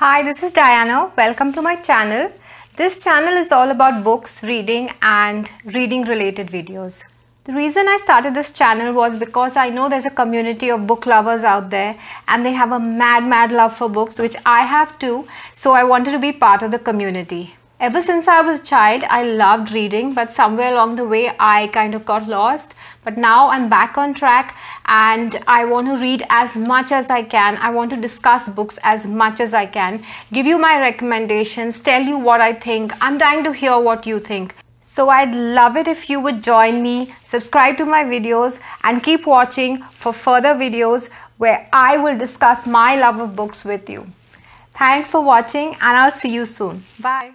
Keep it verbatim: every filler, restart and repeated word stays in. Hi, this is Diana. Welcome to my channel. This channel is all about books, reading and reading related videos. The reason I started this channel was because I know there's a community of book lovers out there and they have a mad mad love for books, which I have too, so I wanted to be part of the community. Ever since I was a child, I loved reading, but somewhere along the way I kind of got lost. But now I'm back on track and I want to read as much as I can. I want to discuss books as much as I can, give you my recommendations, tell you what I think. I'm dying to hear what you think. So I'd love it if you would join me, subscribe to my videos and keep watching for further videos where I will discuss my love of books with you. Thanks for watching and I'll see you soon. Bye.